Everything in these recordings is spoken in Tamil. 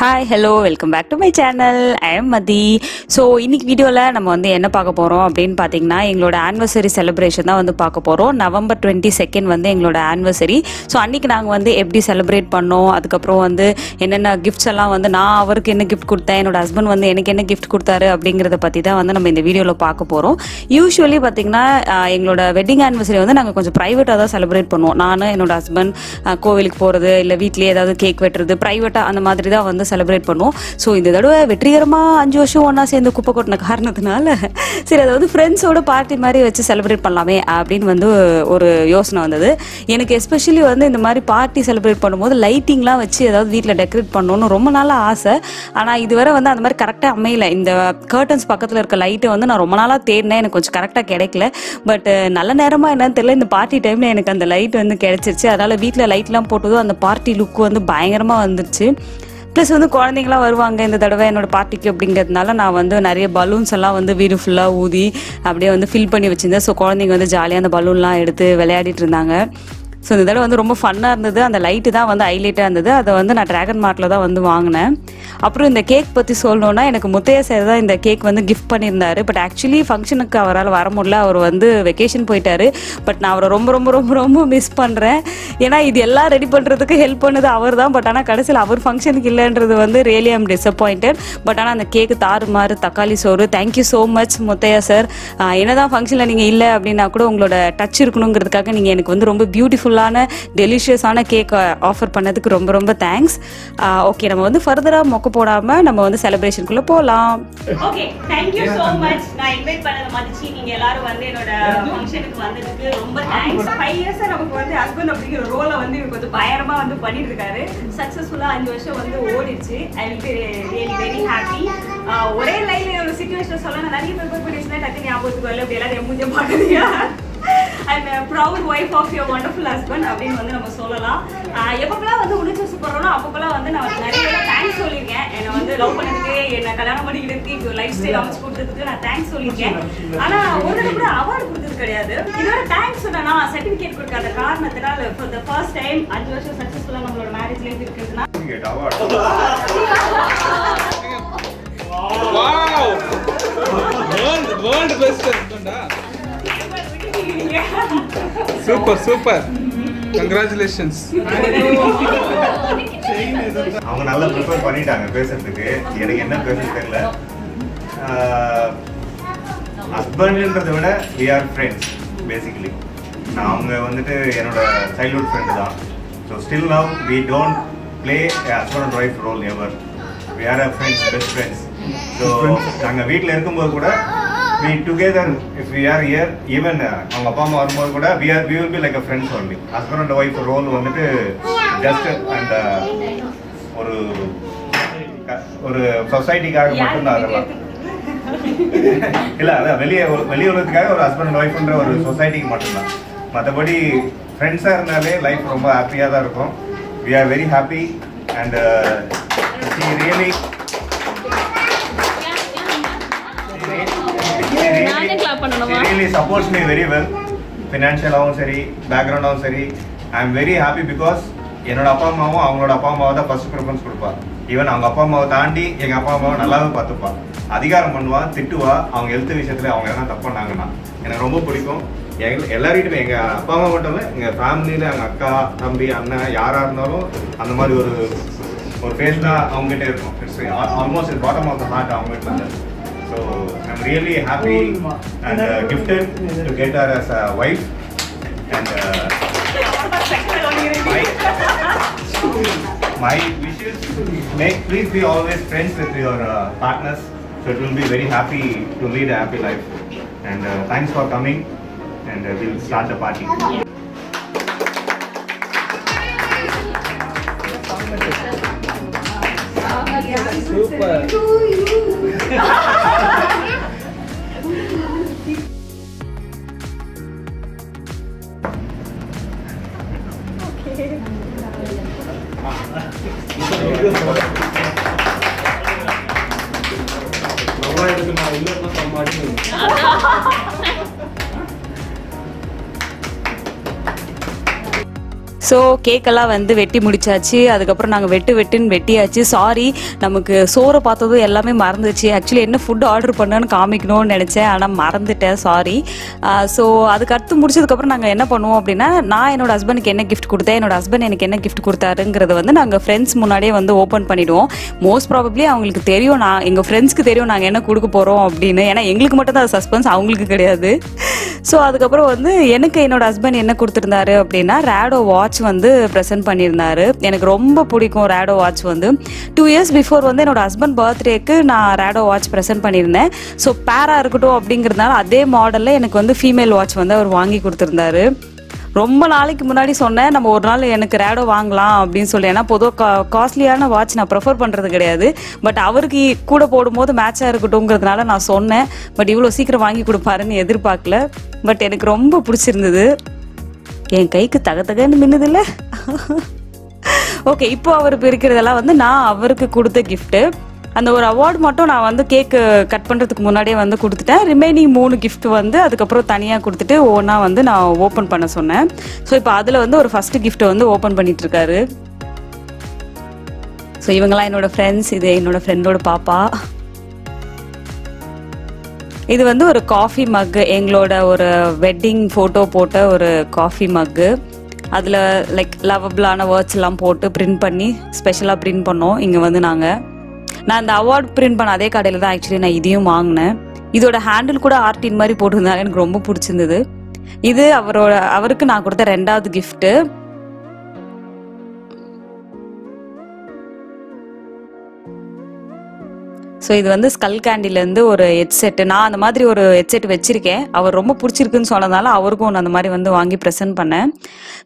Hi, hello, welcome back to my channel. I am Madhi. So, in this video, we will see what we are anniversary celebration. November 22nd is anniversary. So, we will celebrate the gifts. Usually, our wedding anniversary is private. Celebrate my husband, cake, celebrate பண்ணோம் சோ இந்த தடவை வெற்றிகரமா 5 வருஷம் ஒண்ணா சேர்ந்து குப்பை கொட்டன காரணத்துனால சரி அதாவது फ्रेंड्स ஓட பார்ட்டி மாதிரி வச்சு செலிப்ரேட் பண்ணலாமே அப்படினு வந்து ஒரு யோசனை வந்தது எனக்கு எஸ்பெஷியலி வந்து இந்த மாதிரி பார்ட்டி செலிப்ரேட் பண்ணும்போது லைட்டிங்லாம் வச்சு ஏதாவது வீட்ல டெக்கரேட் பண்ணனும் ரொம்ப நாளா ஆசை ஆனா இதுவரை வந்து அந்த மாதிரி கரெக்ட்டா அமையல இந்த கர்டன்ஸ் பக்கத்துல இருக்க லைட் வந்து நான் ரொம்ப நாளா தேடினேன் எனக்கு கொஞ்சம் கரெக்ட்டா கிடைக்கல பட் நல்ல நேரமா என்னன்னு தெரியல இந்த பார்ட்டி டைம்ல எனக்கு அந்த லைட் வந்து கிடைச்சிருச்சு அதனால வீட்ல லைட்லாம் போட்டுது அந்த பார்ட்டி லுக் வந்து பயங்கரமா வந்துச்சு Plus, when the coronation la varvaanga in the thadava enoda party ku abdingadnala na vandu nariya balloons alla vandu veedu full ah oodi apdiye vandu fill panni vechindha so coronation vandu jolly ah and balloon la eduthu velayadittu irundanga so indha thadava vandu romba fun ah irundhudu and light da vandu highlight ah irundhudu adha vandu na dragon mart la da vandu vaangnena appo indha cake patti solnona enakku Muthaiya sir da indha cake vandu gift pannirundaru but actually function ku avaral varamudla avaru vandu vacation poitaru but na avara romba miss pandren ஏனா இது எல்லாம் ரெடி பண்றதுக்கு ஹெல்ப் பண்ணது அவர்தான் பட் ஆனா கடைசில அவர் ஃபங்க்ஷனுக்கு இல்லன்றது வந்து really am disappointed பட் ஆனா அந்த கேக் தாறுமாறு தக்காளி சோறு thank you so much Muthaiya sir என்னதான் ஃபங்க்ஷன்ல நீங்க இல்ல அப்படினா கூட உங்களோட டச் இருக்கணும்ங்கிறதுக்காக நீங்க எனக்கு வந்து ரொம்ப பியூட்டிஃபுல்லான டெலிஷியஸான கேக் ஆஃபர் பண்ணதுக்கு ரொம்ப thanks ஓகே நம்ம வந்து ஃபர்தரா மொக்க போடாம நம்ம வந்து செலிப்ரேஷன் குள்ள போலாம் okay thank you so much நான் இன்வைட் பண்ணது மதிச்சி நீங்க எல்லாரும் வந்து என்னோட ஃபங்க்ஷனுக்கு வந்ததுக்கு ரொம்ப thanks 5 இயர்ஸ் நமக்கு வந்து ஹஸ்பண்ட் அப்படிங்க ரோல வந்து இங்க வந்து பயங்கரமா வந்து பண்ணிட்டு இருக்காரு சக்சஸ்ஃபுல்லா 5 வருஷம் வந்து ஓடிச்சு I will be really very happy ஒரே லைன்ல ஒரு சிச்சுவேஷன் சொல்லنا நிறைய பேர் பேசினா டக்கு ஞாபகத்துக்கு வரல அப்படி எல்லாரும் மூஞ்ச பாக்குறீங்க I am a proud wife of your wonderful husband அப்படினு வந்து நம்ம சொல்லலாம் எப்பப்பலாம் வந்து உனக்கு சூப்பரானோ அப்பப்பலாம் வந்து நான் நிறைய thanks சொல்லிருக்கேன் என்ன வந்து லவ் பண்ணிட்டு என்ன கல்யாணம் பண்ணிக்கிட்டு இந்த லைஃப் ஸ்டைல் அமைச்சு கொடுத்ததுக்கு நான் thanks சொல்லிருக்கேன் ஆனா ஒரு தடவை கூட அவார்ட் கொடுத்தது கிடையாது இதோட thanks சொன்னா சர்டிபிகேட் கொடுக்காத காரணத்தினால for the first time 5 வருஷம் சக்சஸ்ஃபுல்லா நம்மளோட மேரேஜ் லைஃப் இருக்குதுனா certificate award wow world best ஹஸ்பண்டா Super. Congratulations. அவங்க நல்லா prepare பண்ணிட்டாங்க பேசிறதுக்கு. எனக்கு என்ன பேசணும் தெரியல. ஹஸ்பண்ட்ன்றதை விட we are friends basically. நான் அவங்க வந்துட்டு என்னோட childhood friend தான். So still now we don't play a husband and wife role ever. We are friends, best friends. So நாங்க வீட்ல இருக்கும்போது கூட We together, if we are here, even our Papa or Mama, we will be like a friends only. Husband and wife role, one is just and or society ka matter na arala. Illa, veli oru ka or husband and wife under or society ka matter na. Matabadi friends are na le life romba happy ada rukom. We are very happy and she really. She really supports me very well. Financial also, background also. I am very happy because even my father is the first preference. Even my father is the first preference. He is very good. He is very good. He is very good. So I'm really happy and gifted to get her as a wife and my wishes please be always friends with your partners so it will be very happy to lead a happy life and thanks for coming and we'll start the party. Super. So cake alla vandu vetti mudichaachu adukapra naanga vettin vettiyachu sorry namakku soora paathadhu ellame maranduchu actually enna food order pannanu kaamiknu nenachen ana maranditen sorry so adukattu mudichadukku apra naanga enna pannuvom appadina na enoda husband ku enna gift kudutha enoda husband enakku enna gift kudutharu ngiradhu vandu naanga friends munadiye vandu open paniduvom most probably avangalukku theriyum na enga friends ku theriyum naanga enna kudukku porom appadina ena engalukku mattum da suspense avangalukku kediyadhu so adukapra vandu enakku enoda husband enna kuduthirundaru appadina Rado watch வந்து present பண்ணிருந்தாரு எனக்கு ரொம்ப பிடிக்கும் Rado watch வந்து 2 years before வந்து என்னோட husband birthday க்கு நான் Rado watch present பண்ணிருந்தேன் சோ பேரா இருக்கட்டும் அப்படிங்கறதால அதே மாடல்ல எனக்கு வந்து female watch வந்து அவர் வாங்கி கொடுத்திருந்தாரு ரொம்ப நாளைக்கு முன்னாடி சொன்னேன் நம்ம ஒரு நாள் எனக்கு Rado வாங்கலாம் அப்படினு சொல்லி ஏனா பொது காஸ்ட்லியான வாட்ச் நான் பிரெஃபர் பண்றது கிடையாது பட் அவருக்கு கூட போடும்போது மேட்சா இருக்கும்ங்கறதனால நான் சொன்னேன் பட் இவ்ளோ சீக்கிரம் வாங்கி கொடுப்பாருன்னு எதிர்பார்க்கல பட் எனக்கு ரொம்ப பிடிச்சிருந்தது என் கைக்கு தகதகன்னு மின்னுது இல்ல ஓகே இப்போ அவர் பிரிக்கிறதெல்லாம் வந்து நான் அவருக்கு கொடுத்த gift அந்த ஒரு அவார்ட் மட்டும் நான் வந்து கேக் கட் பண்றதுக்கு முன்னாடியே வந்து கொடுத்துட்டேன் ரிமைனிங் 3 gift வந்து அதுக்கு அப்புறம் தனியா கொடுத்துட்டு ஓனா வந்து நான் ஓபன் பண்ண சொன்னேன் சோ இப்போ அதுல வந்து ஒரு ஃபர்ஸ்ட் gift வந்து ஓபன் பண்ணிட்டு இருக்காரு சோ இவங்கலாம் என்னோட friends இது என்னோட friendோட பாப்பா இது வந்து ஒரு காபி மக் எங்களோட ஒரு வெட்டிங் போட்டோ போட்ட ஒரு காபி மக் அதுல லைக் லவபிளான வேர்ட்ஸ் எல்லாம் போட்டு பிரிண்ட் பண்ணி ஸ்பெஷலா பிரிண்ட் பண்ணோம் இங்க வந்து நாங்க நான் அந்த அவார்ட் பிரிண்ட் பண்ண அதே கடையில தான் एक्चुअली நான் இதையும் வாங்குனேன் இதோட ஹேண்டில் கூட ஆர்ட் இன் மாதிரி போட்டுருந்தாங்க எனக்கு ரொம்ப பிடிச்சிருந்தது இது அவருக்கு நான் கொடுத்த இரண்டாவது gift சோ இது வந்து ஸ்கல் கேண்டில இருந்து ஒரு ஹெட்செட் நான் அந்த மாதிரி ஒரு ஹெட்செட் வெச்சிருக்கேன் அவர் ரொம்ப பிடிச்சிருக்குன்னு சொன்னதால அவருக்கும் நான் அந்த மாதிரி வந்து வாங்கி பிரசன்ட் பண்ணேன்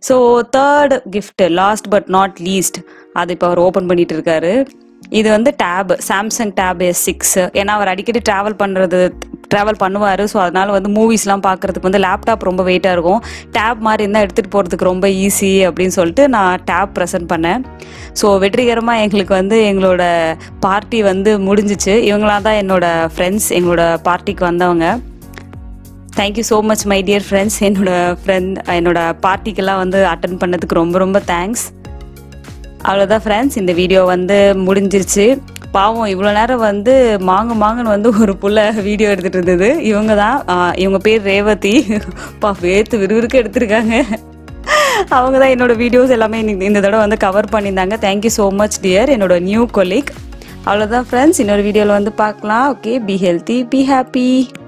so third gift last but not least அது இப்ப அவர் ஓபன் பண்ணிட்டு இருக்காரு இது வந்து டாப் Samsung Tab S6 ஏனா அவர் அடிக்கடி டிராவல் பண்ணுவாரு சோ அதனால வந்து மூவிஸ்லாம் பார்க்கிறதுக்கு வந்து லேப்டாப் ரொம்ப வெயிட்டா இருக்கும் டாப் மாதிரி இருந்தா எடுத்துட்டு போறதுக்கு ரொம்ப ஈஸி அப்படினு சொல்லிட்டு நான் டாப் பிரசன்ட் பண்ணேன் சோ வெற்றிகரமா எங்களுக்கு வந்து எங்களோட பார்ட்டி வந்து முடிஞ்சிச்சு இவங்களா தான் என்னோட फ्रेंड्स எங்களோட பார்ட்டிக்கு வந்தவங்க Thank you so much my dear friends என்னோட என்னோட பார்ட்டிக்கெல்லாம் வந்து அட்டெண்ட் பண்ணதுக்கு ரொம்ப ரொம்ப thanks அவ்வளவுதான் friends இந்த வீடியோ வந்து முடிஞ்சிருச்சு பாவம் இவ்வளவு நேரம் வந்து மாங்கன்னு வந்து ஒரு புள்ள வீடியோ எடுத்துட்டு இருந்தது இவங்க தான் இவங்க பேர் ரேவதி பா வேத்து விறுவிறுக்க எடுத்துட்டாங்க அவங்க தான் என்னோட வீடியோஸ் எல்லாமே இந்த தடவை வந்து கவர் பண்ணிருந்தாங்க Thank you so much dear என்னோட நியூ colleague அவ்வளவுதான் friends இன்னொரு வீடியோல வந்து பார்க்கலாம் okay be healthy be happy